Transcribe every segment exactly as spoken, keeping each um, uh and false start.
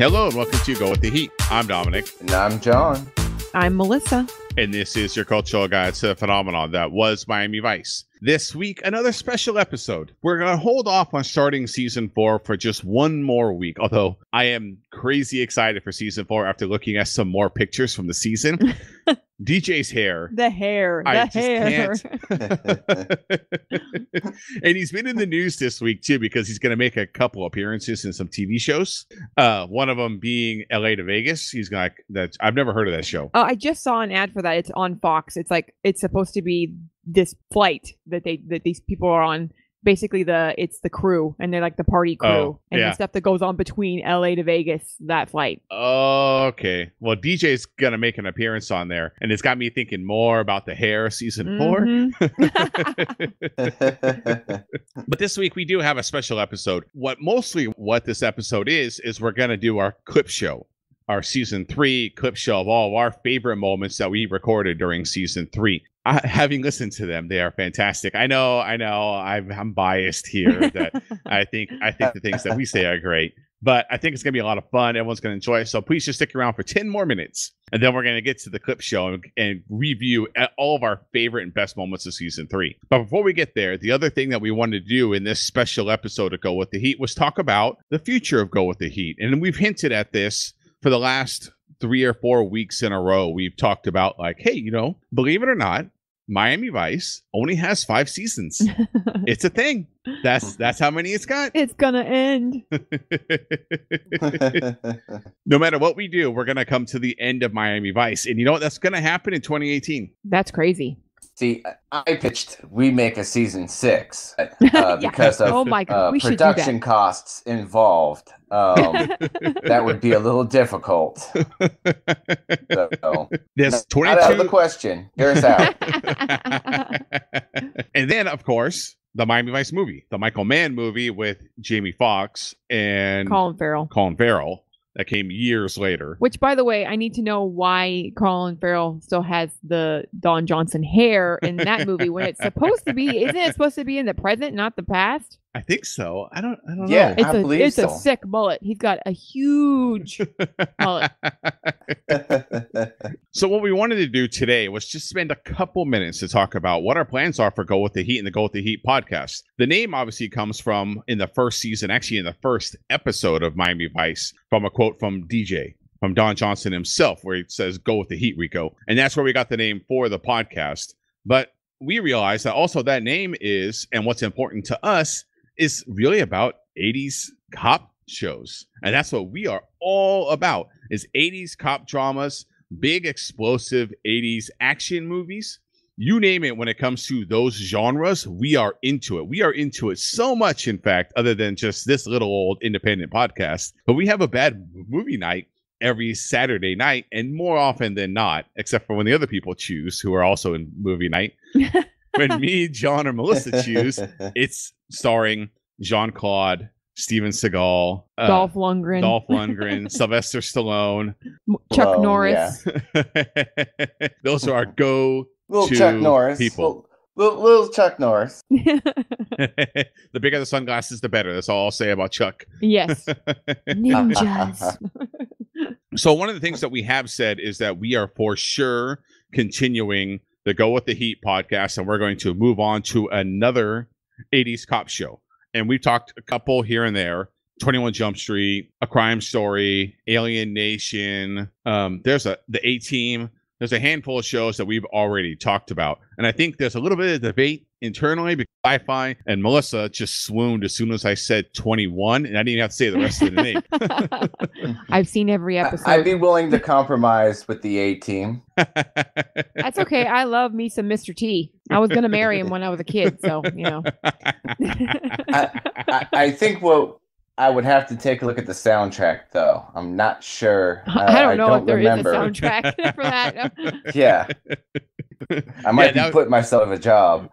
Hello and welcome to Go With The Heat. I'm Dominic. And I'm John. I'm Melissa. And this is your cultural guide to the phenomenon that was Miami Vice. This week, another special episode. We're going to hold off on starting season four for just one more week. Although I am crazy excited for season four after looking at some more pictures from the season. D J's hair. The hair. I the hair. Can't. And he's been in the news this week, too, because he's going to make a couple appearances in some T V shows. Uh, one of them being L A to Vegas. He's going to, I've never heard of that show. Oh, I just saw an ad for that. It's on Fox. It's like, it's supposed to be this flight that they, that these people are on. Basically, the it's the crew, and they're like the party crew, oh, and yeah. the stuff that goes on between L A to Vegas, that flight. Oh, okay. Well, D J's going to make an appearance on there, and it's got me thinking more about the hair season mm-hmm. four. But this week, we do have a special episode. What mostly what this episode is, is we're going to do our clip show. Our season three clip show of all of our favorite moments that we recorded during season three. I, having listened to them, they are fantastic. I know, I know, I'm, I'm biased here. That I think, I think the things that we say are great, but I think it's going to be a lot of fun. Everyone's going to enjoy it. So please just stick around for ten more minutes, and then we're going to get to the clip show and, and review all of our favorite and best moments of season three. But before we get there, the other thing that we wanted to do in this special episode of Go With The Heat was talk about the future of Go With The Heat, and we've hinted at this. For the last three or four weeks in a row, we've talked about like, hey, you know, believe it or not, Miami Vice only has five seasons. It's a thing. That's that's how many it's got. It's gonna end. No matter what we do, we're gonna come to the end of Miami Vice, and you know what? That's gonna happen in twenty eighteen. That's crazy. See, I pitched we make a season six uh, yeah. because of oh my God, uh, production costs involved. Um, that would be a little difficult. So, There's twenty-two. Not out of the question. Here's out. And then, of course, the Miami Vice movie, the Michael Mann movie with Jamie Foxx and Colin Farrell. Colin Farrell. That came years later. Which, by the way, I need to know why Colin Farrell still has the Don Johnson hair in that movie when it's supposed to be. Isn't it supposed to be in the present, not the past? I think so. I don't. I don't yeah, know. It's I a, believe it's so. It's a sick mullet. He's got a huge mullet. So what we wanted to do today was just spend a couple minutes to talk about what our plans are for Go With The Heat and the Go With The Heat podcast. The name obviously comes from in the first season, actually in the first episode of Miami Vice, from a quote from D J. From Don Johnson himself, where he says, "Go with the heat, Rico." And that's where we got the name for the podcast. But we realized that also that name is, and what's important to us, is really about eighties cop shows. And that's what we are all about, is eighties cop dramas, big explosive eighties action movies. You name it, when it comes to those genres, we are into it. We are into it so much, in fact, other than just this little old independent podcast. But we have a bad movie night every Saturday night, and more often than not, except for when the other people choose, who are also in movie night, when me, John, or Melissa choose, it's starring Jean-Claude, Steven Seagal, uh, Dolph Lundgren, Dolph Lundgren, Sylvester Stallone, Chuck Whoa, Norris. Yeah. Those are our go little to Chuck Norris people. Little, little Chuck Norris. The bigger the sunglasses, the better. That's all I'll say about Chuck. Yes. Ninjas. So one of the things that we have said is that we are for sure continuing the Go With The Heat podcast, and we're going to move on to another eighties cop show. And we've talked a couple here and there. Twenty One Jump Street, A Crime Story, Alien Nation. Um, there's a the A-Team. There's a handful of shows that we've already talked about. And I think there's a little bit of debate internally because Sci-Fi and Melissa just swooned as soon as I said twenty-one, and I didn't even have to say the rest of the name. I've seen every episode. I'd be willing to compromise with the A-Team. That's okay. I love me some Mister T. I was going to marry him when I was a kid, so, you know. I, I, I think what I would have to take a look at the soundtrack, though. I'm not sure. I, I don't know I don't if there remember. Is a soundtrack for that. No. Yeah. I might yeah, be putting myself a job.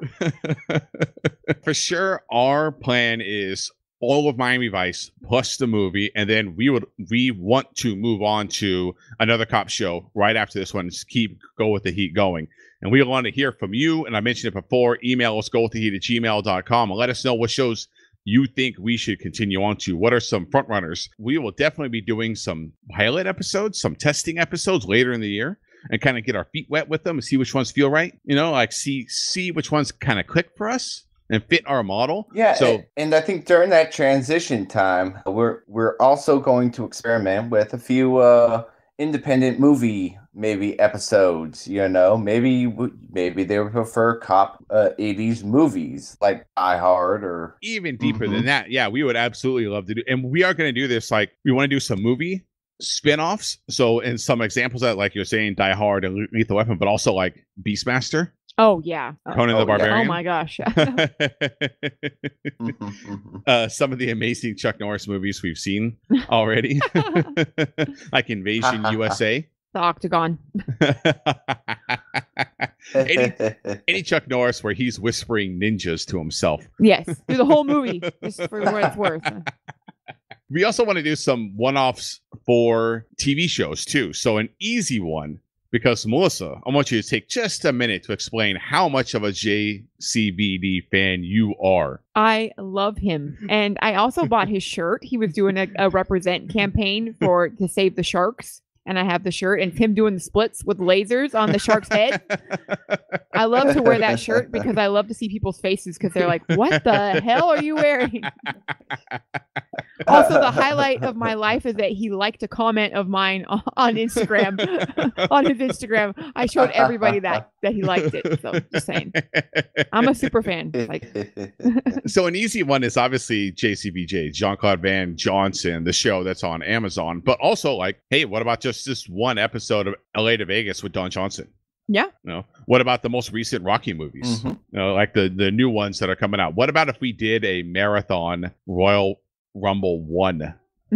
For sure, our plan is all of Miami Vice plus the movie, and then we would we want to move on to another cop show right after this one and just keep Go With The Heat going. And we want to hear from you, and I mentioned it before. Email us, go with the heat at gmail dot com, and let us know what shows you think we should continue on to? What are some front runners? We will definitely be doing some pilot episodes, some testing episodes later in the year, and kind of get our feet wet with them and see which ones feel right. You know, like see see which ones kind of click for us and fit our model. Yeah. So, and I think during that transition time, we're we're also going to experiment with a few uh, independent movie maybe episodes. You know, maybe maybe they would prefer cop uh, eighties movies like Die Hard, or even deeper mm-hmm. than that. Yeah, we would absolutely love to do, and we are going to do this. Like, we want to do some movie spin-offs, so in some examples that, like you're saying, Die Hard and Lethal Weapon, but also like Beastmaster. Oh yeah, Conan oh, the Barbarian. Yeah. Oh my gosh. uh, some of the amazing Chuck Norris movies we've seen already, like Invasion U S A, The Octagon. any, any Chuck Norris where he's whispering ninjas to himself. Yes, through the whole movie, just for what it's worth. We also want to do some one-offs for T V shows, too. So an easy one, because Melissa, I want you to take just a minute to explain how much of a J C V D fan you are. I love him. And I also bought his shirt. He was doing a, a represent campaign for to save the sharks. And I have the shirt, and Tim doing the splits with lasers on the shark's head. I love to wear that shirt because I love to see people's faces, because they're like, what the hell are you wearing? Also, the highlight of my life is that he liked a comment of mine on Instagram, on his Instagram. I showed everybody that, that he liked it. So just saying, I'm a super fan. Like, so an easy one is obviously J C V J, Jean-Claude Van Johnson, the show that's on Amazon, but also like, hey, what about just this one episode of L A to Vegas with Don Johnson? Yeah. You know, what about the most recent Rocky movies? Mm-hmm. You know, like the, the new ones that are coming out. What about if we did a marathon Royal Rumble one?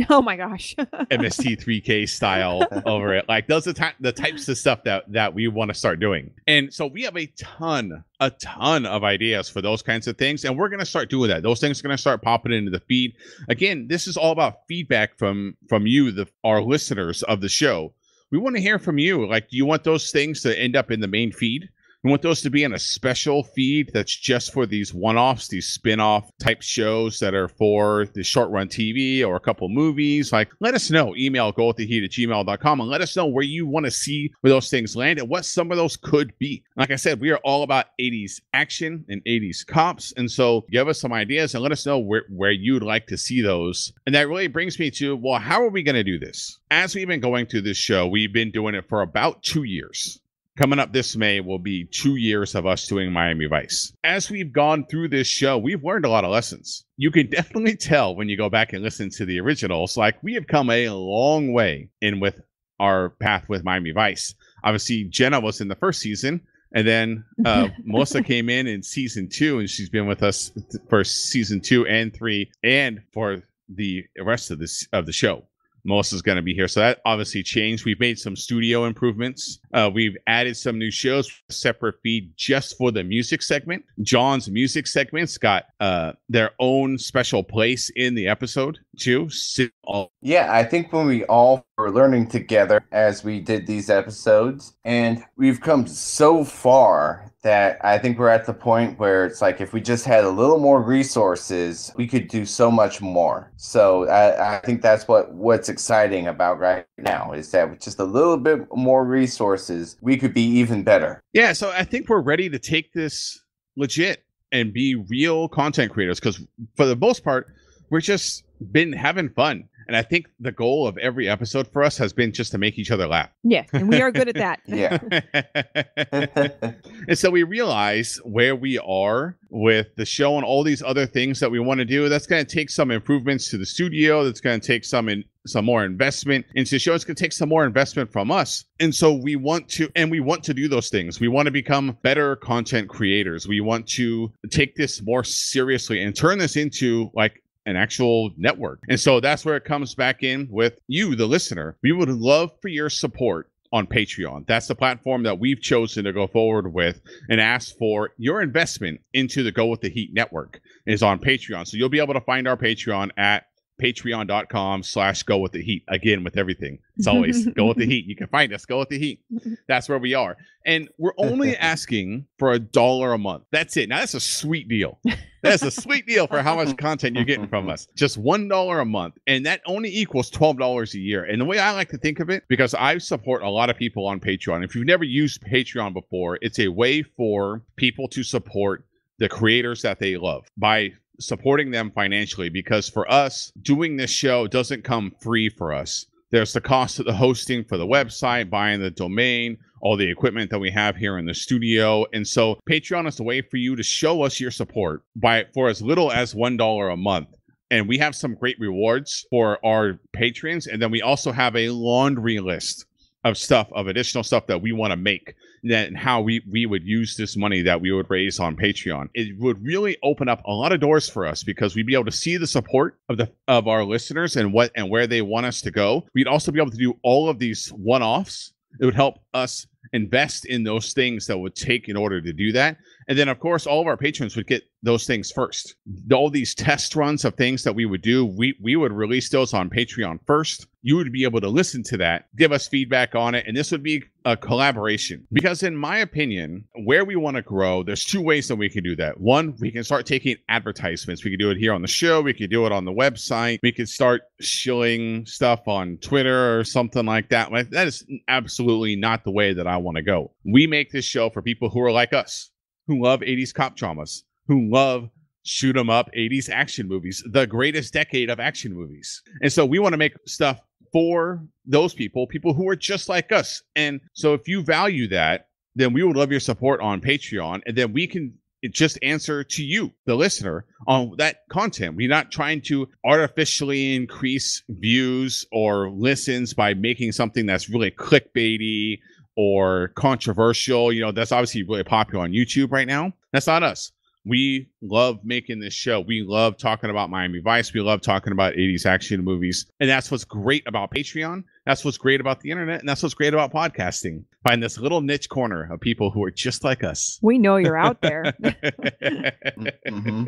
Oh my gosh. M S T three K style over it. Like, those are ty- the types of stuff that, that we want to start doing. And so we have a ton, a ton of ideas for those kinds of things. And we're going to start doing that. Those things are going to start popping into the feed. Again, this is all about feedback from, from you, the, our listeners of the show. We want to hear from you. Like, do you want those things to end up in the main feed? We want those to be in a special feed that's just for these one-offs, these spin-off type shows that are for the short-run T V or a couple movies. Like, let us know. Email go with the heat at gmail dot com and let us know where you want to see where those things land and what some of those could be. Like I said, we are all about eighties action and eighties cops. And so give us some ideas and let us know where, where you'd like to see those. And that really brings me to, well, how are we going to do this? As we've been going through this show, we've been doing it for about two years. Coming up this May will be two years of us doing Miami Vice. As we've gone through this show, we've learned a lot of lessons. You can definitely tell when you go back and listen to the originals, like, we have come a long way in with our path with Miami Vice. Obviously, Jenna was in the first season, and then uh, Melissa came in in season two, and she's been with us for season two and three, and for the rest of this of the show. Melissa's going to be here. So that obviously changed. We've made some studio improvements. Uh, we've added some new shows, separate feed just for the music segment. John's music segment's got uh, their own special place in the episode too. Yeah, I think when we all were learning together as we did these episodes, and we've come so far that I think we're at the point where it's like, if we just had a little more resources, we could do so much more. So I, I think that's what, what's exciting about right now, is that with just a little bit more resources, we could be even better. Yeah, so I think we're ready to take this legit and be real content creators, because for the most part, we're just been having fun. And I think the goal of every episode for us has been just to make each other laugh. Yeah, and we are good at that. Yeah. And so we realize where we are with the show and all these other things that we want to do. That's going to take some improvements to the studio. That's going to take some in, some more investment into the show. It's going to take some more investment from us. And so we want to, and we want to do those things. We want to become better content creators. We want to take this more seriously and turn this into like an actual network. And so that's where it comes back in with you, the listener. We would love for your support on Patreon. That's the platform that we've chosen to go forward with and ask for your investment into the Go With The Heat network is on Patreon. So you'll be able to find our Patreon at patreon.com slash go with the heat. Again, with everything. It's always go with the heat. You can find us. Go with the heat. That's where we are. And we're only asking for a dollar a month. That's it. Now, that's a sweet deal. That's a sweet deal for how much content you're getting from us. Just one dollar a month. And that only equals twelve dollars a year. And the way I like to think of it, because I support a lot of people on Patreon. If you've never used Patreon before, it's a way for people to support the creators that they love by supporting them financially, because for us, doing this show doesn't come free for us. There's the cost of the hosting for the website, buying the domain, all the equipment that we have here in the studio. And so Patreon is a way for you to show us your support by for as little as one dollar a month. And we have some great rewards for our patrons. And then we also have a laundry list of stuff, of additional stuff that we want to make, and how we, we would use this money that we would raise on Patreon. It would really open up a lot of doors for us, because we'd be able to see the support of the of our listeners and what and where they want us to go. We'd also be able to do all of these one-offs. It would help us invest in those things that would take in order to do that. And then, of course, all of our patrons would get those things first. All these test runs of things that we would do, we, we would release those on Patreon first. You would be able to listen to that, give us feedback on it, and this would be a collaboration. Because in my opinion, where we want to grow, there's two ways that we can do that. One, we can start taking advertisements. We can do it here on the show. We can do it on the website. We can start shilling stuff on Twitter or something like that. That is absolutely not the way that I want to go. We make this show for people who are like us, who love eighties cop dramas, who love shoot 'em up eighties action movies, the greatest decade of action movies. And so we want to make stuff for those people, people who are just like us. And so if you value that, then we would love your support on Patreon. And then we can just answer to you, the listener, on that content. We're not trying to artificially increase views or listens by making something that's really clickbaity or controversial. You know, that's obviously really popular on YouTube right now. That's not us. We love making this show. We love talking about Miami Vice. We love talking about eighties action movies. And that's what's great about Patreon. That's what's great about the internet. And that's what's great about podcasting. Find this little niche corner of people who are just like us. We know you're out there. Mm-hmm.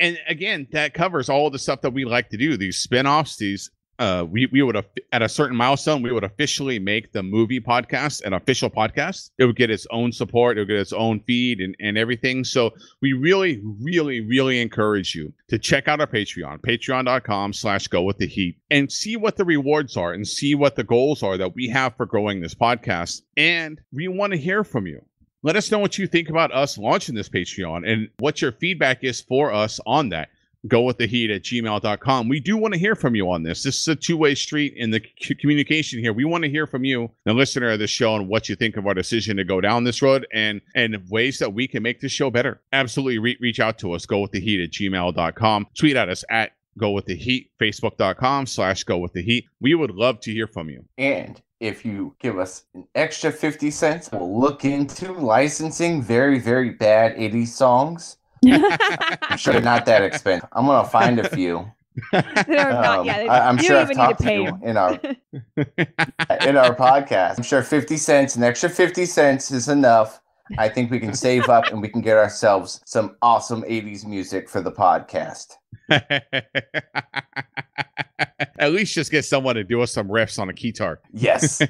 And again, that covers all the stuff that we like to do. These spinoffs, these Uh, we, we would, at a certain milestone, we would officially make the movie podcast an official podcast. It would get its own support. It would get its own feed and, and everything. So we really, really, really encourage you to check out our Patreon, patreon.com slash go with the heat, and see what the rewards are and see what the goals are that we have for growing this podcast. And we want to hear from you. Let us know what you think about us launching this Patreon and what your feedback is for us on that. Go with the heat at gmail dot com. We do want to hear from you on this. This is a two-way street in the c communication here. We want to hear from you, the listener of the show, and what you think of our decision to go down this road and, and ways that we can make this show better. Absolutely re reach out to us. Go with the heat at gmail dot com. Tweet at us at go with the heat, facebook.com slash go with the heat. We would love to hear from you. And if you give us an extra fifty cents, we'll look into licensing very, very bad eighties songs. I'm sure not that expensive. I'm gonna find a few. Um, not, yeah, I, I'm sure I've talked to, to you in our in our podcast. I'm sure fifty cents, an extra fifty cents, is enough. I think we can save up and we can get ourselves some awesome eighties music for the podcast. At least just get someone to do us some riffs on a guitar. Yes.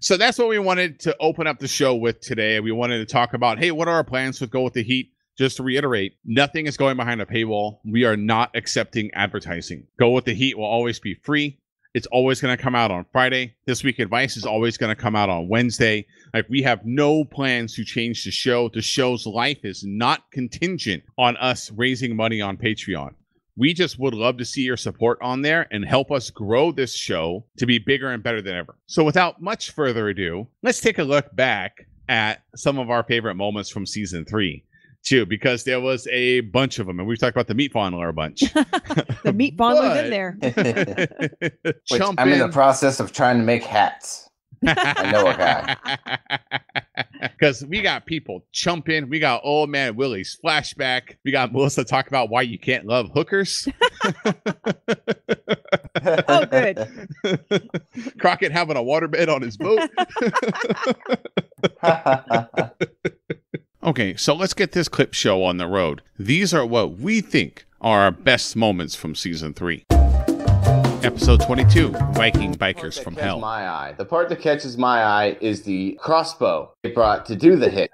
So that's what we wanted to open up the show with today. We wanted to talk about, hey, what are our plans with Go With The Heat? Just to reiterate, nothing is going behind a paywall. We are not accepting advertising. Go With The Heat will always be free. It's always going to come out on Friday. This Week in Vice is always going to come out on Wednesday. Like, we have no plans to change the show. The show's life is not contingent on us raising money on Patreon. We just would love to see your support on there and help us grow this show to be bigger and better than ever. So without much further ado, let's take a look back at some of our favorite moments from season three, too, because there was a bunch of them. And we've talked about the meat fondler a bunch. The meat fondler's in there. Which, I'm in the process of trying to make hats. I know a guy. Because we got people chumping. We got Old Man Willie's flashback. We got Melissa talk about why you can't love hookers. Oh, good. Crockett having a waterbed on his boat. Okay, so let's get this clip show on the road. These are what we think are our best moments from season three. Episode twenty-two, Viking Bikers from Hell. My eye. The part that catches my eye is the crossbow they brought to do the hit.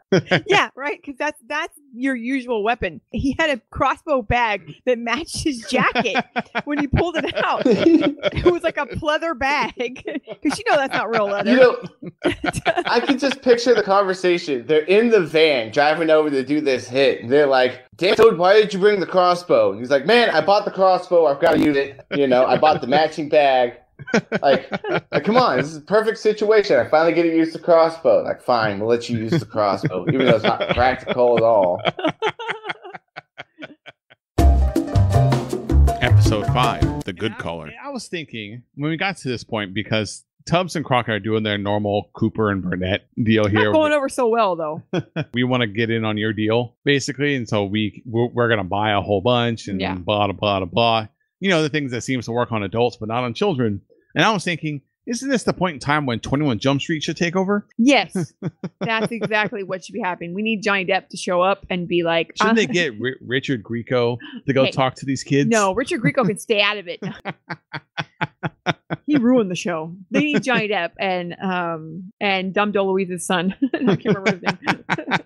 Yeah, right, because that's that's your usual weapon. He had a crossbow bag that matched his jacket when he pulled it out. It was like a pleather bag, because you know that's not real leather. You know, I can just picture the conversation. They're in the van driving over to do this hit, and they're like, "Damn, Toad, why did you bring the crossbow?" And he's like, "Man, I bought the crossbow. I've got to use it. You know, I bought the matching bag. Like, like, come on, this is a perfect situation. I finally get to use the crossbow." Like, fine, we'll let you use the crossbow, even though it's not practical at all. Episode five, The Good Caller. I, I was thinking when we got to this point, because Tubbs and Crockett are doing their normal Cooper and Burnett deal here. Not going over so well, though. We want to get in on your deal, basically, and so we we're, we're going to buy a whole bunch and yeah. blah blah blah blah. You know, the things that seems to work on adults, but not on children. And I was thinking, isn't this the point in time when twenty-one Jump Street should take over? Yes, that's exactly what should be happening. We need Johnny Depp to show up and be like... Shouldn't uh, they get R- Richard Grieco to go hey, talk to these kids? No, Richard Grieco can stay out of it. He ruined the show. They need Johnny Depp and um, and Dom DeLuise's son. I can't remember his name.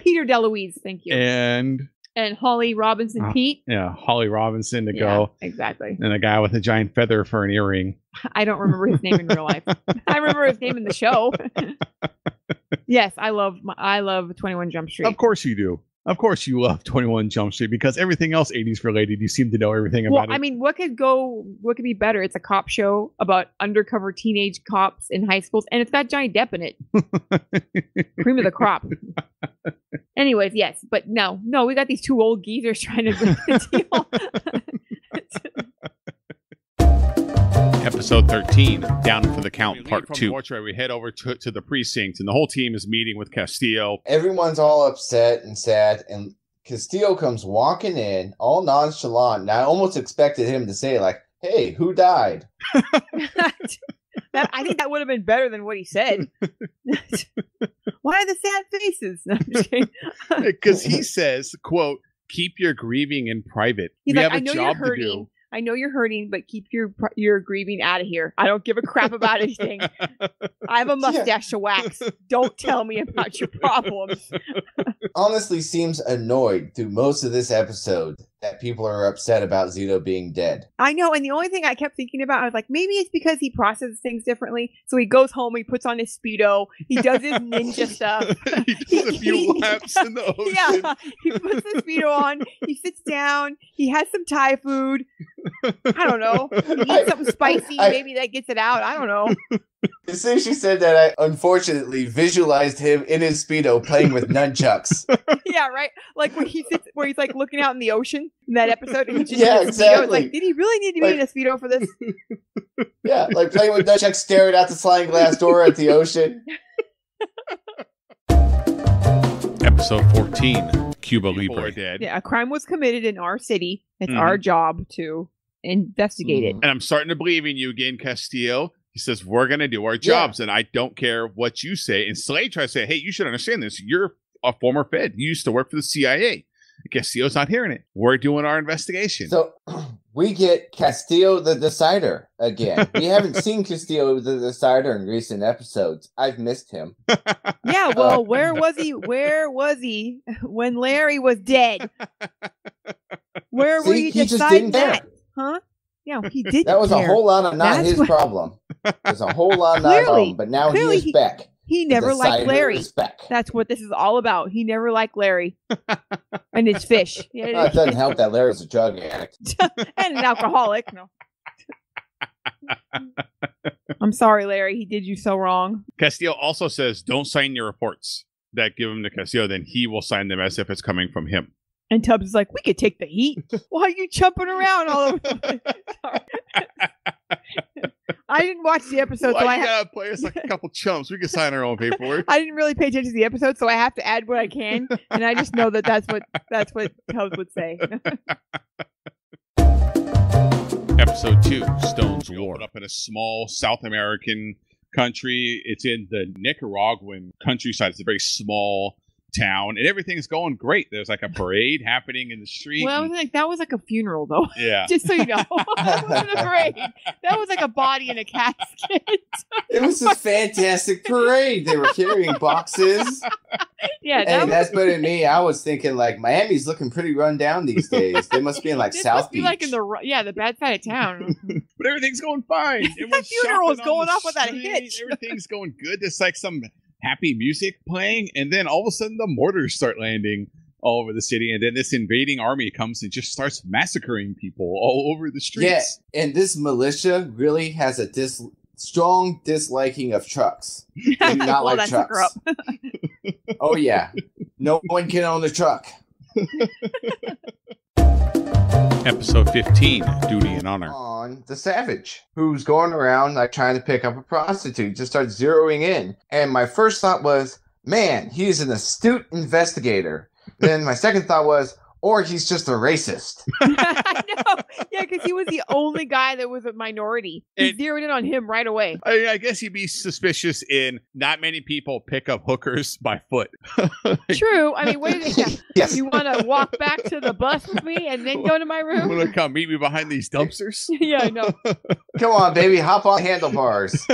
Peter DeLuise, thank you. And... And Holly Robinson uh, Pete. Yeah, Holly Robinson to yeah, go. Exactly. And a guy with a giant feather for an earring. I don't remember his name in real life. I remember his name in the show. Yes, I love I love twenty-one Jump Street. Of course you do. Of course you love twenty-one Jump Street, because everything else eighties related, you seem to know everything about well, it. Well, I mean, what could go, what could be better? It's a cop show about undercover teenage cops in high schools, and it's got Johnny Depp in it. Cream of the crop. Anyways, yes, but no, no, we got these two old geezers trying to win the deal. Episode thirteen, Down for the Count, Part two. Mortuary, we head over to, to the precinct, and the whole team is meeting with Castillo. Everyone's all upset and sad, and Castillo comes walking in, all nonchalant, and I almost expected him to say, like, "Hey, who died?" That, I think that would have been better than what he said. Why the sad faces? Because he says, quote, "Keep your grieving in private." He's we like, have a job to do. I know you're hurting, but keep your your grieving out of here. I don't give a crap about anything. I have a mustache yeah. to wax. Don't tell me about your problems. Honestly seems annoyed through most of this episode that people are upset about Zito being dead. I know, and the only thing I kept thinking about, I was like, maybe it's because he processes things differently. So he goes home, he puts on his Speedo, he does his ninja stuff. He does a few laps in the ocean. Yeah, he puts the Speedo on, he sits down, he has some Thai food. I don't know. He eats I, something spicy, I, maybe that gets it out. I don't know. As soon as she said that, I unfortunately visualized him in his Speedo playing with nunchucks. Yeah, right? Like when he sits, where he's like looking out in the ocean in that episode. And he just yeah, exactly. It's like, did he really need to like, be in a Speedo for this? Yeah, like playing with nunchucks, staring out the sliding glass door at the ocean. Episode fourteen, Cuba Libre. Yeah, a crime was committed in our city. It's mm-hmm. our job to investigate mm-hmm. it. And I'm starting to believe in you again, Castillo. He says, we're going to do our jobs, yeah. and I don't care what you say. And Slade tries to say, hey, you should understand this. You're a former Fed. You used to work for the C I A. Castillo's not hearing it. We're doing our investigation. So we get Castillo the Decider again. We haven't seen Castillo the Decider in recent episodes. I've missed him. Yeah, well, uh, where was he? Where was he when Larry was dead? Where see, were you deciding that? Care. Huh? Yeah, he didn't That was care. a whole lot of not That's his what... problem. It was a whole lot of not his problem, but now he is he, back. He never liked Larry. That's what this is all about. He never liked Larry. And his fish. Yeah, it, it doesn't help that Larry's a drug addict. And an alcoholic. No. I'm sorry, Larry. He did you so wrong. Castillo also says, don't sign your reports. That give him to Castillo, then he will sign them as if it's coming from him. And Tubbs is like, we could take the heat. Why are you jumping around all over the place? I didn't watch the episode, Why so I have to play us like a couple chumps. We can sign our own paperwork. I didn't really pay attention to the episode, so I have to add what I can, and I just know that that's what that's what Tubbs would say. Episode two, Stone's War. Up in a small South American country, it's in the Nicaraguan countryside. It's a very small town, and everything's going great. There's like a parade happening in the street. Well, I was like, that was like a funeral, though. Yeah. Just so you know, that wasn't a parade. That was like a body in a casket. It was this fantastic parade. They were carrying boxes. Yeah, that hey, was... that's better than me. I was thinking like Miami's looking pretty run down these days. They must be in like this South must be Beach, like in the yeah the bad side of town. But everything's going fine. The funeral is going off without a hitch. Everything's going good. There's like some happy music playing, and then all of a sudden the mortars start landing all over the city, and then this invading army comes and just starts massacring people all over the streets. Yeah, and this militia really has a dis strong disliking of trucks. They do not like trucks. Oh yeah, no one can own a truck. Episode fifteen, Duty and Honor. On the savage, who's going around like trying to pick up a prostitute, just starts zeroing in. And my first thought was, man, he's an astute investigator. Then my second thought was, or he's just a racist. I know. Yeah, because he was the only guy that was a minority. He and zeroed in on him right away. I mean, I guess he'd be suspicious in not many people pick up hookers by foot. True. I mean, what do they have? Yes. You want to walk back to the bus with me and then go to my room? You want to come meet me behind these dumpsters? Yeah, I know. Come on, baby. Hop on handlebars.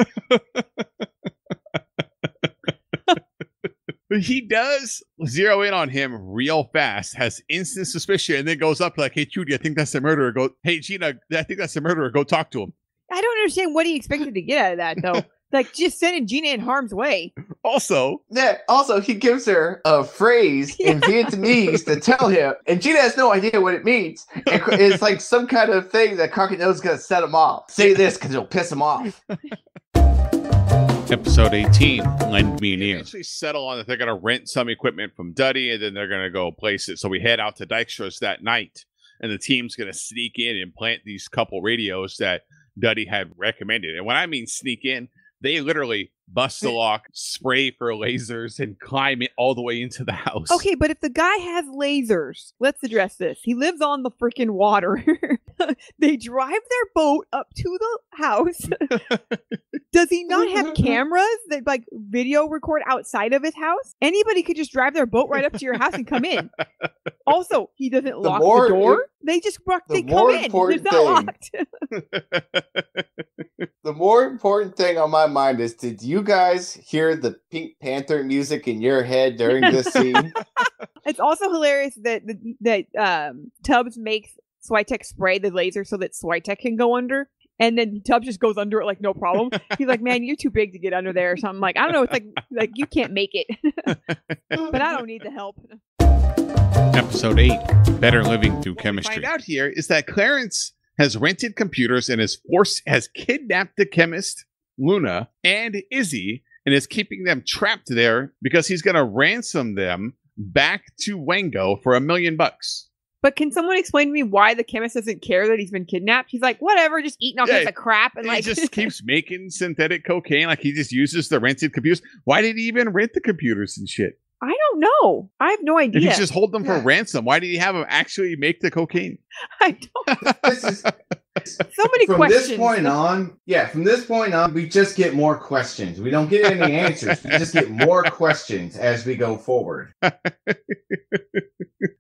But he does zero in on him real fast, has instant suspicion, and then goes up like, hey, Judy, I think that's the murderer. Go, hey, Gina, I think that's the murderer. Go talk to him. I don't understand what he expected to get out of that, though. Like, just sending Gina in harm's way. Also. Yeah, also, he gives her a phrase yeah. in Vietnamese to tell him, and Gina has no idea what it means. And it's like some kind of thing that Crockett knows is going to set him off. Say this because it'll piss him off. Episode eighteen, Lend Me an Ear. They actually settle on that they're going to rent some equipment from Duddy, and then they're going to go place it. So we head out to Dykstra's that night, and the team's going to sneak in and plant these couple radios that Duddy had recommended. And when I mean sneak in, they literally bust the lock, spray for lasers, and climb it all the way into the house. Okay, but if the guy has lasers, let's address this. He lives on the freaking water. They drive their boat up to the house. Does he not have cameras that like video record outside of his house? Anybody could just drive their boat right up to your house and come in. Also, he doesn't the lock more, the door. They just the they come in. It's not locked. The more important thing on my mind is, did you guys hear the Pink Panther music in your head during this scene? It's also hilarious that that um, Tubbs makes Switek spray the laser so that Switek can go under, and then Tubbs just goes under it like no problem. He's like, man, you're too big to get under there or something. Like, I don't know. It's like, like you can't make it. But I don't need the help. Episode eight, Better Living Through what Chemistry. What we find out here is that Clarence has rented computers and is forced, has kidnapped the chemist, Luna, and Izzy, and is keeping them trapped there because he's going to ransom them back to Wango for a million bucks. But can someone explain to me why the chemist doesn't care that he's been kidnapped? He's like, whatever, just eating all yeah, kinds of crap. And he like just keeps making synthetic cocaine. Like, he just uses the rented computers. Why did he even rent the computers and shit? I don't know. I have no idea. Did he just hold them for yeah. ransom? Why did he have them actually make the cocaine? I don't this is, so many from questions. From this point on, yeah, from this point on, we just get more questions. We don't get any answers. We just get more questions as we go forward.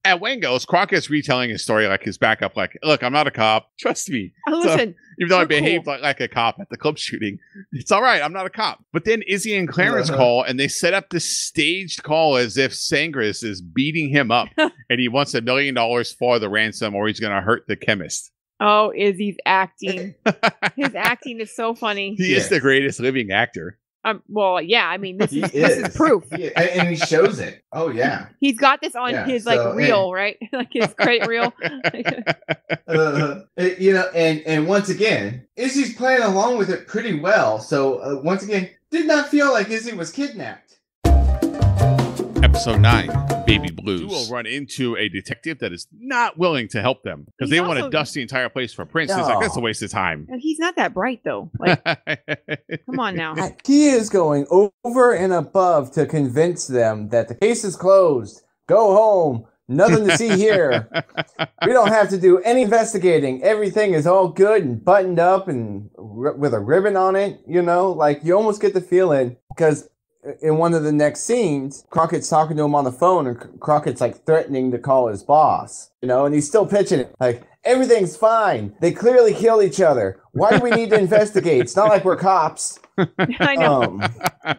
At Wango's, Crockett's retelling his story like his backup. Like, look, I'm not a cop. Trust me. Oh, listen. So, even though I behaved cool. like, like a cop at the club shooting, it's all right. I'm not a cop. But then Izzy and Clarence uh-huh. call, and they set up this staged call as if Sangris is beating him up, and he wants a million dollars for the ransom, or he's going to hurt the chemist. Oh, Izzy's acting. His acting is so funny. He yes. is the greatest living actor. Um, well, yeah, I mean, this is, is. this is proof. He is. And he shows it. Oh, yeah. He's got this on yeah, his, so, like, reel, right? Like, his credit reel. uh, you know, and, and once again, Izzy's playing along with it pretty well. So, uh, once again, did not feel like Izzy was kidnapped. Episode nine, Baby Blues. Two will run into a detective that is not willing to help them because they also want to dust the entire place for Prince. No. He's like, that's a waste of time. And he's not that bright, though. Like, come on now. He is going over and above to convince them that the case is closed. Go home. Nothing to see here. We don't have to do any investigating. Everything is all good and buttoned up and with a ribbon on it. You know, like, you almost get the feeling because in one of the next scenes, Crockett's talking to him on the phone, and Crockett's like threatening to call his boss, you know, and he's still pitching it. Like, everything's fine. They clearly killed each other. Why do we need to investigate? It's not like we're cops. I know. Um,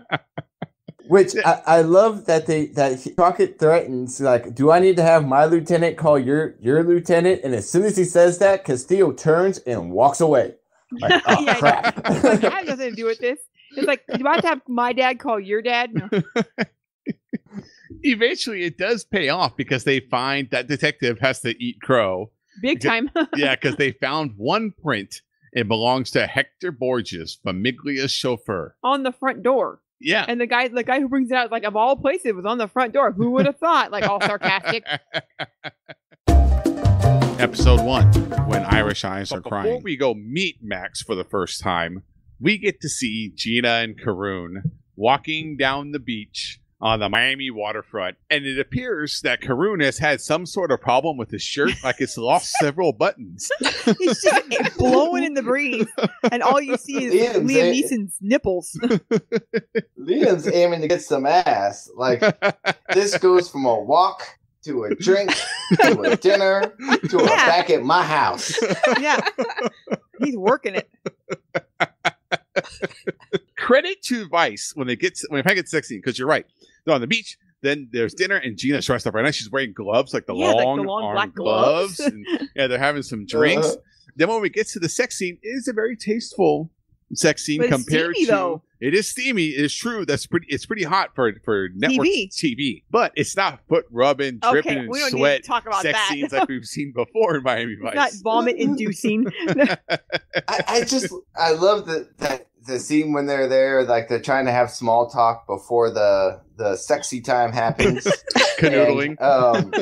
which I, I love that they that Crockett threatens, like, do I need to have my lieutenant call your your lieutenant? And as soon as he says that, Castillo turns and walks away. Like, oh, yeah, crap. I like, I have nothing to do with this. It's like, do I have to have my dad call your dad? No. Eventually, it does pay off because they find that detective has to eat crow. Big because, time. Yeah, because they found one print. It belongs to Hector Borges, Famiglia's chauffeur. On the front door. Yeah. And the guy the guy who brings it out, like, of all places, was on the front door. Who would have thought? Like, all sarcastic. Episode one, When Irish Eyes but Are Crying. Before we go meet Max for the first time, we get to see Gina and Caroon walking down the beach on the Miami waterfront. And it appears that Caroon has had some sort of problem with his shirt. Like, it's lost several buttons. He's just blowing in the breeze. And all you see is Liam's Liam Neeson's nipples. Liam's aiming to get some ass. Like, this goes from a walk to a drink to a dinner to a yeah. back at my house. Yeah. He's working it. Credit to Vice when it gets when it gets sexy, because you're right. They're on the beach, then there's dinner, and Gina's dressed up right now. She's wearing gloves, like the yeah, long, like the long arm black gloves. gloves. And, yeah, they're having some drinks. Uh, then when we get to the sex scene, it is a very tasteful sex scene compared steamy, to though. It is steamy. It is true. That's pretty. It's pretty hot for for network T V, T V, but it's not foot rubbing, dripping, okay, and we don't sweat need to talk about sex that. scenes like we've seen before in Miami Vice. Not vomit inducing. I, I just I love the that the scene when they're there, like they're trying to have small talk before the the sexy time happens. Canoodling. And, um,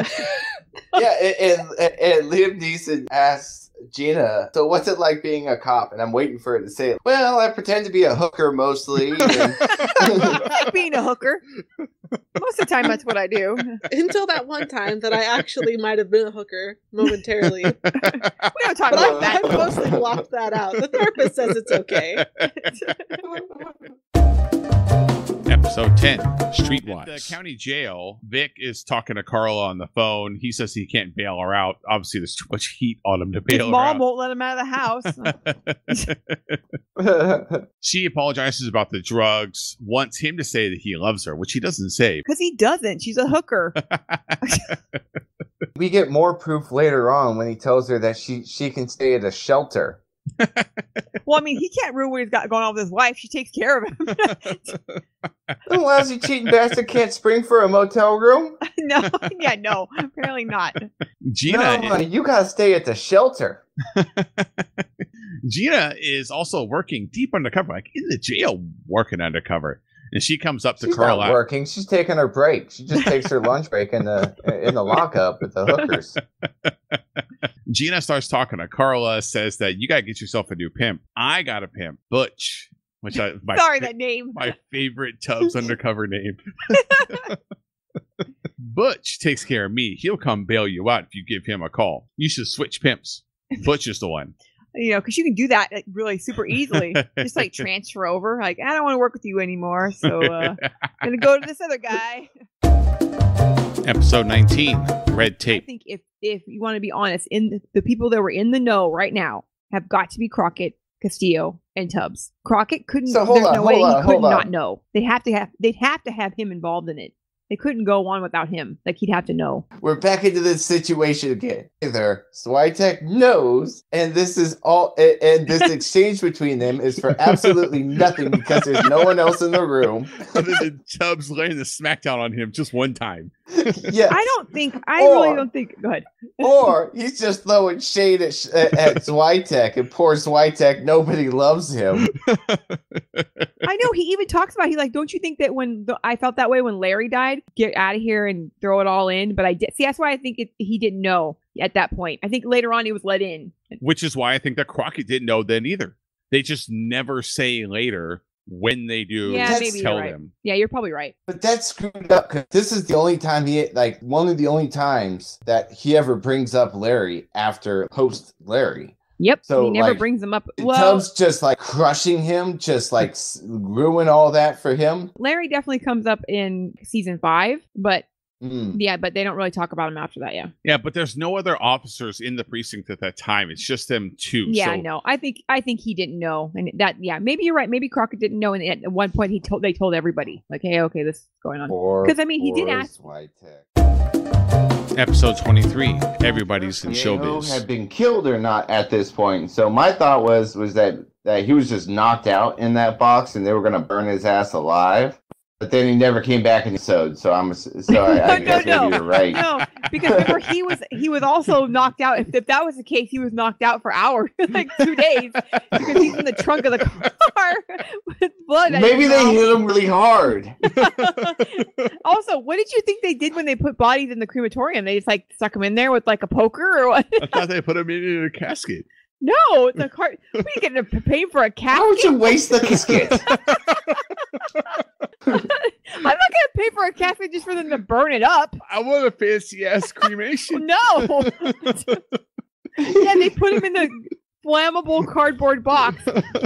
yeah, and, and, and Liam Neeson asks Gina, so what's it like being a cop? And I'm waiting for her to say, well, I pretend to be a hooker mostly. And I like being a hooker. Most of the time, that's what I do. Until that one time that I actually might have been a hooker momentarily. We don't talk but about I, that. I mostly blocked that out. The therapist says it's okay. Episode ten, Streetwatch. At the county jail, Vic is talking to Carla on the phone. He says he can't bail her out. Obviously, there's too much heat on him to bail His her mom out. Mom won't let him out of the house. She apologizes about the drugs, wants him to say that he loves her, which he doesn't say. Because he doesn't. She's a hooker. We get more proof later on when he tells her that she, she can stay at a shelter. Well, I mean, he can't ruin what he's got going on with his wife. She takes care of him. The lousy cheating bastard can't spring for a motel room? No. Yeah, no. Apparently not. Gina, no, honey, you gotta stay at the shelter. Gina is also working deep undercover, like in the jail, working undercover. And she comes up to She's Carla. She's not working. She's taking her break. She just takes her lunch break in the in the lockup with the hookers. Gina starts talking to Carla, says that you got to get yourself a new pimp. I got a pimp, Butch. Which I my Sorry, that name. My favorite Tubbs undercover name. Butch takes care of me. He'll come bail you out if you give him a call. You should switch pimps. Butch is the one. You know, because you can do that really super easily. Just like transfer over. Like, I don't want to work with you anymore. So uh, I'm going to go to this other guy. Episode nineteen, Red Tape. I think if, if you want to be honest, in the, the people that were in the know right now have got to be Crockett, Castillo, and Tubbs. Crockett couldn't. So hold on, no hold way on, he could not on. know. They have to have. They'd have to have him involved in it. They couldn't go on without him. Like, he'd have to know. We're back into this situation again. Either Switek knows, and this is all, and, and this exchange between them is for absolutely nothing because there's no one else in the room. Other than Tubbs laying the smackdown on him just one time. Yeah, I don't think, I or, really don't think, go ahead. Or he's just throwing shade at, at Switek, and poor Switek, nobody loves him. I know, he even talks about, he's like, don't you think that when, the, I felt that way when Larry died? Get out of here and throw it all in. But I did see. That's why I think it, he didn't know at that point. I think later on he was let in, which is why I think that Crockett didn't know then either. They just never say later when they do. Yeah, maybe tell right. them. Yeah, you're probably right. But that's screwed up. Cause this is the only time he like one of the only times that he ever brings up Larry after post Larry. Yep. So he never like, brings him up. Well, Tubbs just like crushing him, just like ruin all that for him. Larry definitely comes up in season five, but mm. yeah, but they don't really talk about him after that. Yeah. Yeah. But there's no other officers in the precinct at that time. It's just them two. Yeah. So. No, I think, I think he didn't know. And that, yeah, maybe you're right. Maybe Crockett didn't know. And at one point he told, they told everybody like, hey, okay, this is going on. Because I mean, he did ask. Episode twenty-three. Everybody's in showbiz. Had been killed or not at this point. So my thought was was that, that he was just knocked out in that box, and they were going to burn his ass alive. But then he never came back in the episode. So I'm sorry. I no, guess no, no. You're right. No, because remember he was he was also knocked out. If, if that was the case, he was knocked out for hours, like two days, because he's in the trunk of the car with blood. Maybe they hit him really hard. Also, what did you think they did when they put bodies in the crematorium? They just like stuck him in there with like a poker or what? I thought they put him in a casket. No, the car. We getting to pay for a casket. How would you waste the casket? I'm not gonna pay for a casket just for them to burn it up. I want a fancy ass cremation. No. Yeah, they put him in the flammable cardboard box,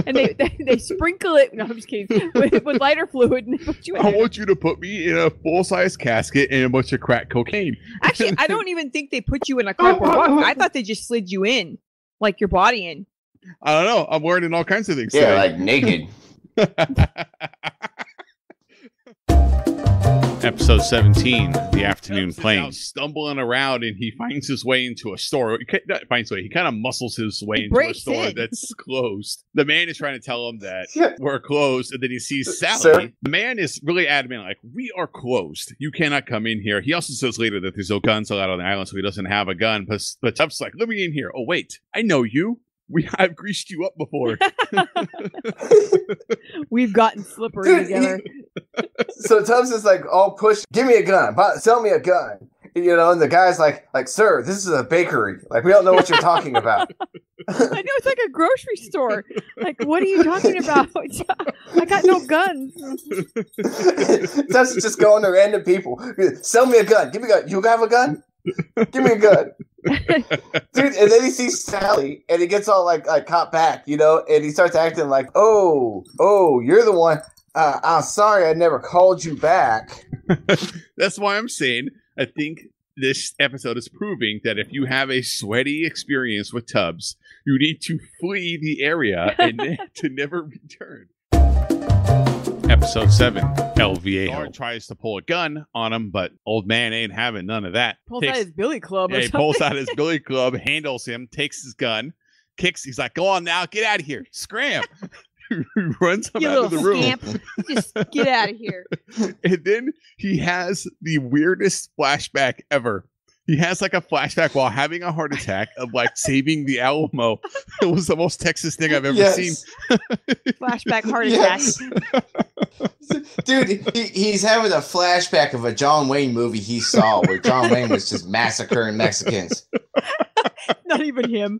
and they they, they sprinkle it. No, I'm just kidding. With, with lighter fluid. And they put you in I it. want you to put me in a full size casket and a bunch of crack cocaine. Actually, I don't even think they put you in a cardboard box. I thought they just slid you in. Like your body in. I don't know. I'm wearing in all kinds of things. Yeah, today. Like naked. Episode seventeen, The Afternoon Plane. Stumbling around and he finds his way into a store. He not finds way. He kind of muscles his way he into a store in. That's closed. The man is trying to tell him that yeah. we're closed, and then he sees Sally. Sir? The man is really adamant, like, we are closed. You cannot come in here. He also says later that there's no guns allowed on the island, so he doesn't have a gun. But, but Tubbs like, let me in here. Oh, wait. I know you. We I've greased you up before. We've gotten slippery Dude, together. He, so Tubbs is like, all push. Give me a gun. Buy, sell me a gun. You know, and the guy's like, like, sir, this is a bakery. Like, we don't know what you're talking about. I know, it's like a grocery store. Like, what are you talking about? I got no guns. Tubbs is just going to random people. Sell me a gun. Give me a gun. You have a gun? Give me a gun. Dude, and then he sees Sally, and he gets all like, like caught back, you know, and he starts acting like, oh, oh, you're the one. Uh, I'm sorry I never called you back. That's why I'm saying I think this episode is proving that if you have a sweaty experience with Tubbs, you need to flee the area and to never return. Episode seven, El Viejo. Guard tries to pull a gun on him, but old man ain't having none of that. Pulls takes, out his billy club or yeah, something. He pulls out his billy club, handles him, takes his gun, kicks. He's like, go on now, get out of here. Scram. Runs him you out of the room. Scamp. Just get out of here. And then he has the weirdest flashback ever. He has like a flashback while having a heart attack of like saving the Alamo. It was the most Texas thing I've ever yes. seen. Flashback heart yes. attack. Dude, he, he's having a flashback of a John Wayne movie he saw where John Wayne was just massacring Mexicans. Not even him.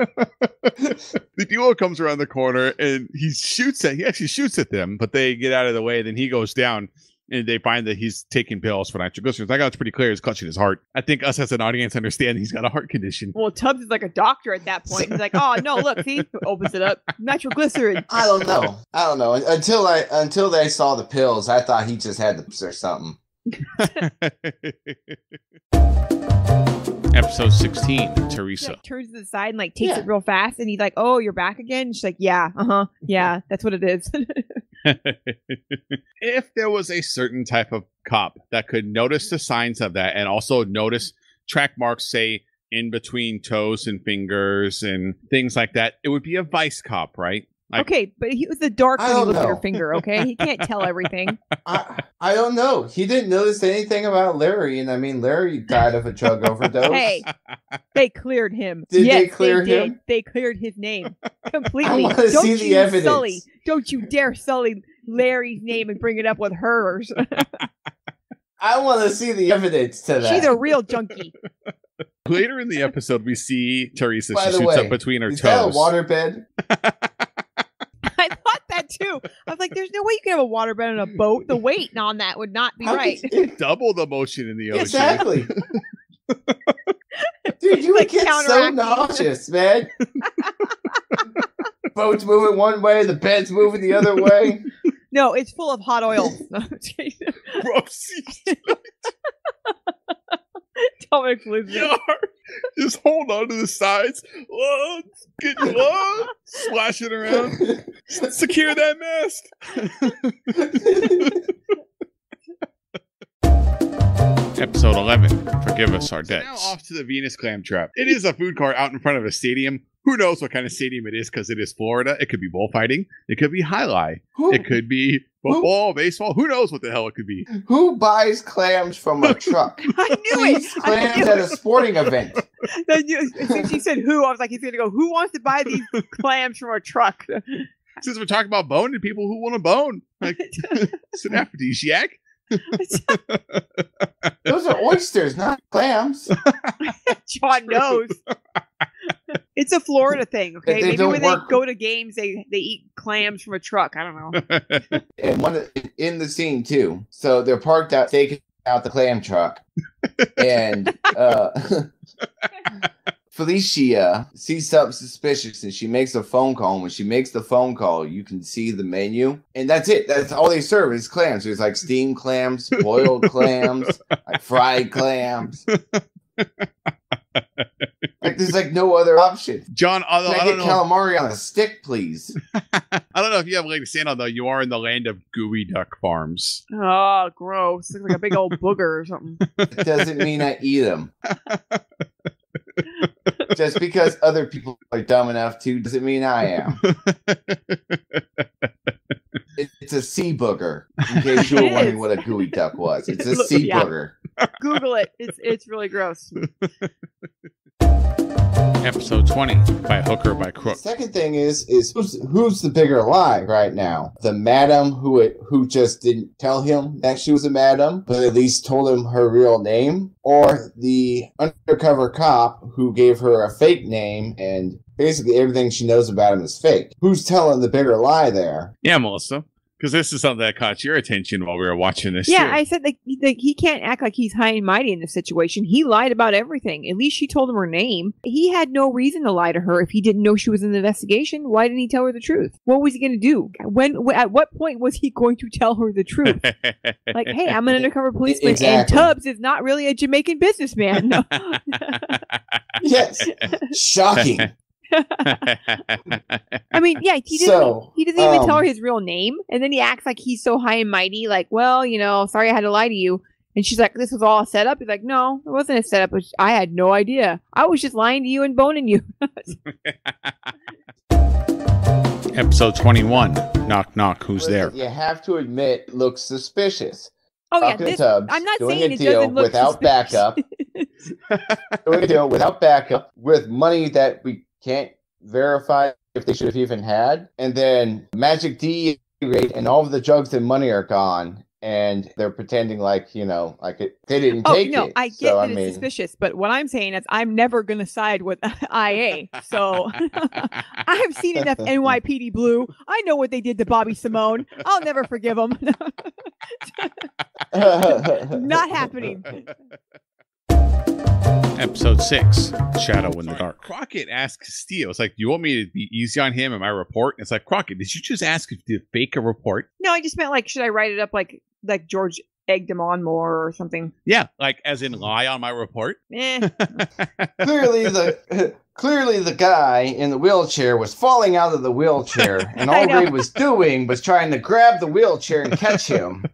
The duo comes around the corner and he shoots at, he actually shoots at them, but they get out of the way. Then he goes down. And they find that he's taking pills for nitroglycerin. I got it's pretty clear he's clutching his heart. I think us as an audience understand he's got a heart condition. Well, Tubbs is like a doctor at that point. He's like, oh, no, look, he opens it up. Nitroglycerin. I don't know. I don't know. Until I until they saw the pills, I thought he just had the pills or something. Episode sixteen, Teresa. Yeah, turns to the side and like takes yeah. it real fast. And he's like, oh, you're back again? And she's like, yeah, uh-huh. Yeah, that's what it is. If there was a certain type of cop that could notice the signs of that and also notice track marks, say, in between toes and fingers and things like that, it would be a vice cop, right? Like, okay, but he was the dark when you look at your finger, okay? He can't tell everything. I, I don't know. He didn't notice anything about Larry, and I mean, Larry died of a drug overdose. Hey, they cleared him. Did yes, they clear they him? Did. They cleared his name completely. I don't see the evidence. Sully, don't you dare sully Larry's name and bring it up with hers. I want to see the evidence to that. She's a real junkie. Later in the episode, we see Teresa. By she shoots way, up between her is toes. Is that a waterbed? I thought that too. I was like, there's no way you can have a waterbed on a boat. The weight on that would not be How right. Double the motion in the ocean. Exactly. Dude, Dude, you like get so nauseous, man. Boat's moving one way, the bed's moving the other way. No, it's full of hot oil. Dominic loses it. Just hold on to the sides. Oh, get low. Splash it around. Secure that mast. Episode eleven, Forgive Us Our Debts. Now off to the Venus Clam Trap. It is a food court out in front of a stadium. Who knows what kind of stadium it is because it is Florida. It could be bullfighting. It could be highlight. It could be football, who? baseball. Who knows what the hell it could be. Who buys clams from a truck? I knew it. Clams I knew at it. a sporting event. I knew, since you said who, I was like, he's going to go, who wants to buy these clams from a truck? Since we're talking about bone and people who want to bone. Like, it's an aphrodisiac. Those are oysters, not clams. John knows. It's a Florida thing, okay? Maybe when work. they go to games, they, they eat clams from a truck. I don't know. And one in the scene, too. So they're parked out, taking out the clam truck. And uh, Felicia sees something suspicious, and she makes a phone call. And when she makes the phone call, you can see the menu. And that's it. That's all they serve is clams. There's like steamed clams, boiled clams, like fried clams. Like there's like no other option. John, although, Can I, I don't get know. calamari on a stick, please. I don't know if you have a leg to stand on, though. You are in the land of gooey duck farms. Oh, gross! Looks like a big old booger or something. It doesn't mean I eat them. Just because other people are dumb enough to doesn't mean I am. It, it's a sea booger. In case you were wondering what a gooey duck was, it's a sea yeah. booger. Google it. It's it's really gross. Episode twenty, By Hook or By Crook. Second thing is, is who's, who's the bigger lie right now? The madam who it, who just didn't tell him that she was a madam, but at least told him her real name? Or the undercover cop who gave her a fake name and basically everything she knows about him is fake? Who's telling the bigger lie there? Yeah, Melissa. Because this is something that caught your attention while we were watching this. Yeah, too. I said that he, that he can't act like he's high and mighty in this situation. He lied about everything. At least she told him her name. He had no reason to lie to her if he didn't know she was in the investigation. Why didn't he tell her the truth? What was he going to do? When? At what point was he going to tell her the truth? Like, hey, I'm an undercover policeman, exactly. and Tubbs is not really a Jamaican businessman. No. Yes, shocking. I mean, yeah, he doesn't, so, he doesn't even um, tell her his real name, and then he acts like he's so high and mighty, like, well, you know, sorry I had to lie to you. And she's like, this was all a setup. He's like, no, it wasn't a setup. I had no idea. I was just lying to you and boning you. Episode twenty-one, Knock Knock, Who's There? You have to admit, looks suspicious. Oh, yeah, this, Tubbs, I'm not doing saying a it deal look without backup. Doing a deal without backup with money that we can't verify if they should have even had. And then Magic D rate and all of the drugs and money are gone. And they're pretending like, you know, like it, they didn't oh, take no, it. I get so, that I it's mean, suspicious. But what I'm saying is I'm never going to side with I A. So I have seen enough N Y P D Blue. I know what they did to Bobby Simone. I'll never forgive them. Not happening. Episode six, Shadow in the Dark. Crockett asks Castillo, it's like, you want me to be easy on him in my report? And it's like, Crockett, did you just ask if to fake a report? No, I just meant like, should I write it up like like George egged him on more or something? Yeah, like as in lie on my report? Eh. Clearly the... Clearly, the guy in the wheelchair was falling out of the wheelchair, and all Reed was doing was trying to grab the wheelchair and catch him.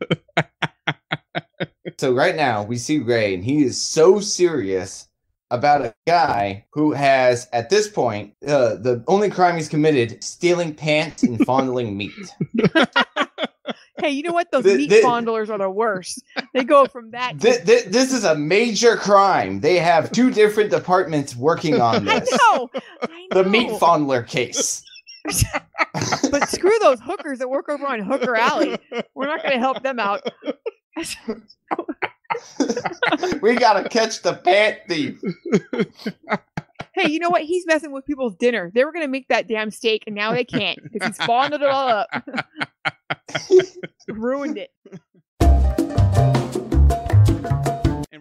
So right now, we see Ray, and he is so serious about a guy who has, at this point, uh, the only crime he's committed, stealing pants and fondling meat. Hey, you know what? Those the, meat the, fondlers are the worst. They go from that. The, to the, this is a major crime. They have two different departments working on this. I know. I know. The meat fondler case. But screw those hookers that work over on Hooker Alley. We're not going to help them out. We got to catch the pant thief. Hey, you know what? He's messing with people's dinner. They were going to make that damn steak, and now they can't because he's fondled it all up. Ruined it.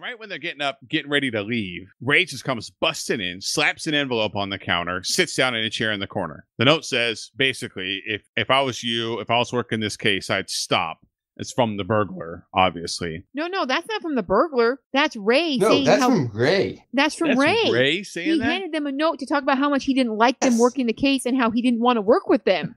And right when they're getting up, getting ready to leave, Ray just comes busting in, slaps an envelope on the counter, sits down in a chair in the corner. The note says, basically, if, if I was you, if I was working this case, I'd stop. It's from the burglar, obviously. No, no, that's not from the burglar. That's Ray. No, saying that's how, from Ray. That's from that's Ray. Ray saying he that? He handed them a note to talk about how much he didn't like that's... them working the case and how he didn't want to work with them.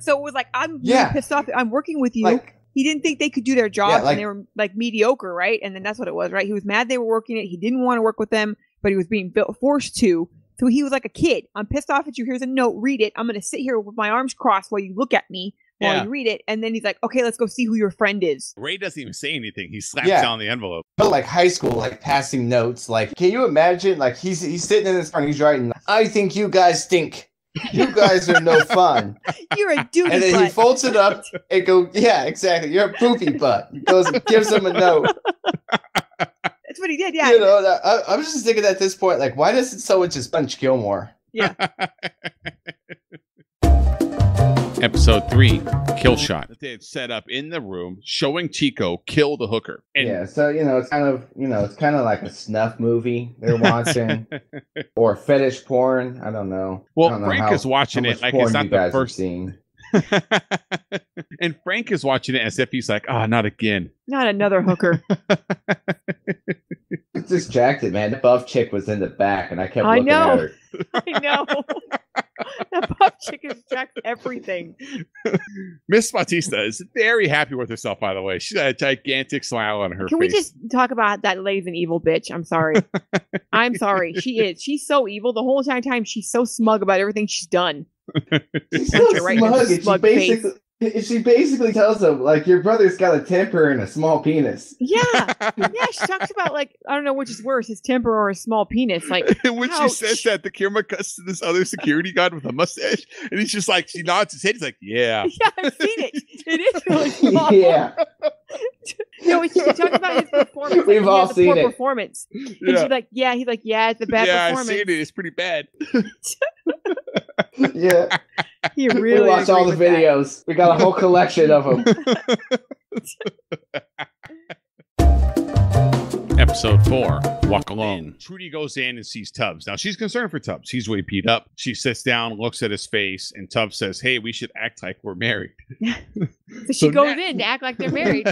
So it was like, I'm yeah. really pissed off. I'm working with you. Like, he didn't think they could do their job, yeah, like, and they were like mediocre, right? And then that's what it was, right? He was mad they were working it. He didn't want to work with them, but he was being built, forced to. So he was like a kid. I'm pissed off at you. Here's a note. Read it. I'm going to sit here with my arms crossed while you look at me. While yeah. you read it, and then he's like, okay, let's go see who your friend is. Ray doesn't even say anything. He slaps yeah. down the envelope. But like high school, like passing notes, like, can you imagine? Like he's he's sitting in his car and he's writing, I think you guys stink. You guys are no fun. You're a doody butt. And then butt. He folds it up and goes, yeah, exactly. You're a poopy butt. He goes and gives him a note. That's what he did, yeah. You know, I, I'm just thinking at this point, like, why doesn't someone just punch Gilmore? Yeah. Episode three, Kill Shot. They had set up in the room showing Chico kill the hooker. And yeah, so you know, it's kind of you know, it's kind of like a snuff movie they're watching, or fetish porn. I don't know. Well, don't know Frank how, is watching it like it's not the first scene. And Frank is watching it as if he's like, ah, oh, not again, not another hooker. It's distracted, man. The buff chick was in the back, and I kept I looking know. At her. I know. That buff chick has jacked everything. Miss Bautista is very happy with herself, by the way. She's got a gigantic smile on her Can face. Can we just talk about that lady's an evil bitch? I'm sorry. I'm sorry. She is. She's so evil. The whole entire time, she's so smug about everything she's done. She's so right smug. She basically, she basically tells him, like, your brother's got a temper and a small penis. Yeah. Yeah, she talks about, like, I don't know which is worse, his temper or his small penis. Like, when ouch. She says that, the camera cuts to this other security guard with a mustache, and he's just like, she nods his head. He's like, yeah. Yeah, I've seen it. It is really small. Yeah. No, she talks about his performance. We've like, all seen poor it. Performance. And yeah. she's like, yeah. He's like, yeah, it's a bad yeah, performance. Yeah, I've seen it. It's pretty bad. Yeah. He really we watched all the videos. That. We got a whole collection of them. Episode four, Walk Alone. And Trudy goes in and sees Tubbs. Now, she's concerned for Tubbs. He's way beat up. She sits down, looks at his face, and Tubbs says, hey, we should act like we're married. So she so goes in to act like they're married.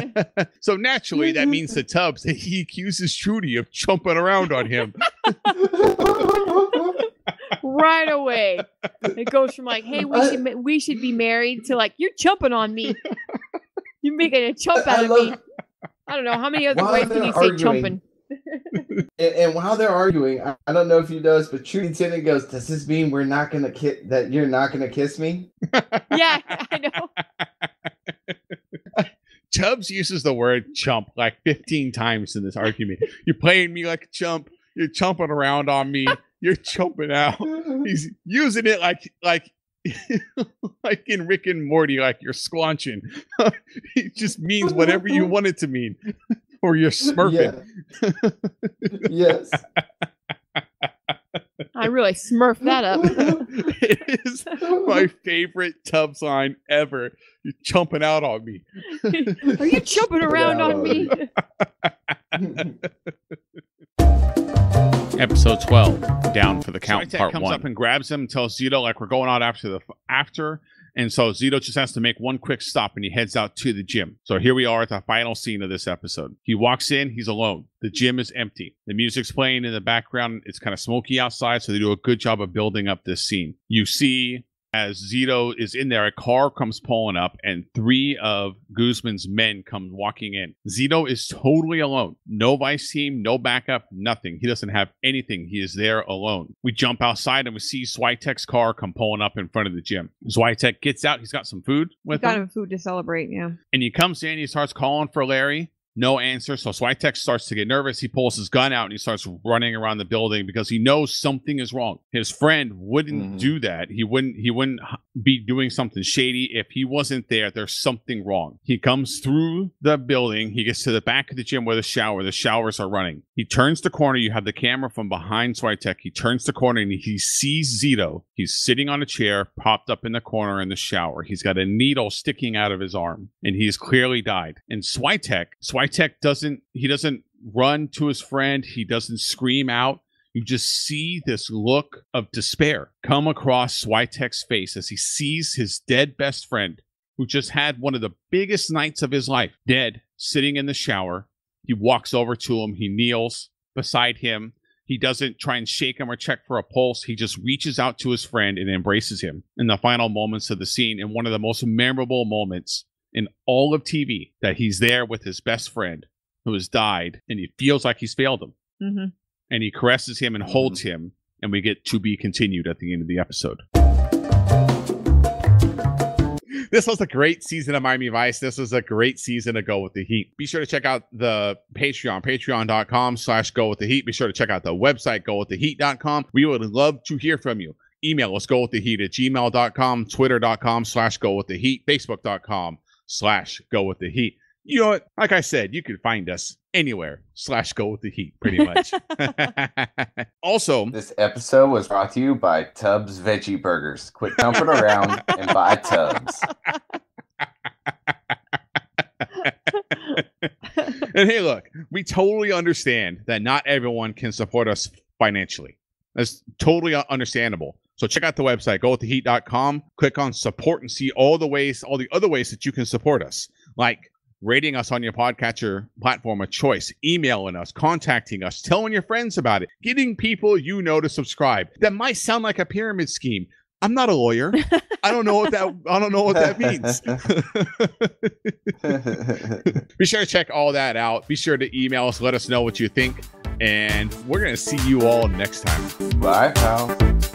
So naturally, that means to Tubbs that he accuses Trudy of jumping around on him. Right away, it goes from like, "Hey, we uh, should we should be married" to like, "You're jumping on me. You're making a chump out I of love, me." I don't know how many other ways can you arguing, say "chumping." and, and while they're arguing, I, I don't know if you noticed, but Trudy Tennant goes, "Does this mean we're not gonna kiss? That you're not gonna kiss me?" Yeah, I know. Tubbs uses the word "chump" like fifteen times in this argument. You're playing me like a chump. You're chumping around on me. You're chomping out. He's using it like like like in Rick and Morty, like you're squanching. It just means whatever you want it to mean. Or you're smurfing. Yeah. Yes. I really smurfed that up. It is my favorite Tubbs line ever. You're chomping out on me. Are you chomping around no. on me? Episode twelve, Down for the Count, Switek part comes one. Comes up and grabs him, tells Zito, like, we're going out after the after. And so Zito just has to make one quick stop, and he heads out to the gym. So here we are at the final scene of this episode. He walks in. He's alone. The gym is empty. The music's playing in the background. It's kind of smoky outside, so they do a good job of building up this scene. You see, as Zito is in there, a car comes pulling up, and three of Guzman's men come walking in. Zito is totally alone. No vice team, no backup, nothing. He doesn't have anything. He is there alone. We jump outside, and we see Switek's car come pulling up in front of the gym. Switek gets out. He's got some food with he's him. Got him food to celebrate, yeah. And he comes in. He starts calling for Larry. No answer. So Switek starts to get nervous. He pulls his gun out and he starts running around the building because he knows something is wrong. His friend wouldn't mm-hmm. do that. He wouldn't he wouldn't be doing something shady. If he wasn't there, there's something wrong. He comes through the building. He gets to the back of the gym where the shower, the showers are running. He turns the corner. You have the camera from behind Switek. He turns the corner and he sees Zito. He's sitting on a chair, propped up in the corner in the shower. He's got a needle sticking out of his arm and he's clearly died. And Switek, Switek Switek doesn't, he doesn't run to his friend. He doesn't scream out. You just see this look of despair come across Switek's face as he sees his dead best friend, who just had one of the biggest nights of his life, dead, sitting in the shower. He walks over to him. He kneels beside him. He doesn't try and shake him or check for a pulse. He just reaches out to his friend and embraces him in the final moments of the scene, in one of the most memorable moments in all of T V, that he's there with his best friend who has died, and he feels like he's failed him. Mm-hmm. And he caresses him and holds him, and we get to be continued at the end of the episode. This was a great season of Miami Vice. This was a great season of Go With The Heat. Be sure to check out the Patreon, patreon.com slash Go With The Heat. Be sure to check out the website, go with the heat dot com. We would love to hear from you. Email us, gowiththeheat at gmail dot com, twitter.com slash gowiththeheat, facebook.com slash gowiththeheat. You know what? Like I said, you can find us anywhere slash Go With The Heat, pretty much. Also, this episode was brought to you by Tubbs Veggie Burgers. Quit dumping around and buy Tubbs. And hey, look, we totally understand that not everyone can support us financially. That's totally understandable. So check out the website, go with the heat dot com. Click on support and see all the ways, all the other ways that you can support us, like rating us on your podcatcher platform of choice, emailing us, contacting us, telling your friends about it, getting people you know to subscribe. That might sound like a pyramid scheme. I'm not a lawyer. I don't know what that I don't know what that means. Be sure to check all that out. Be sure to email us, let us know what you think, and we're gonna see you all next time. Bye, pal.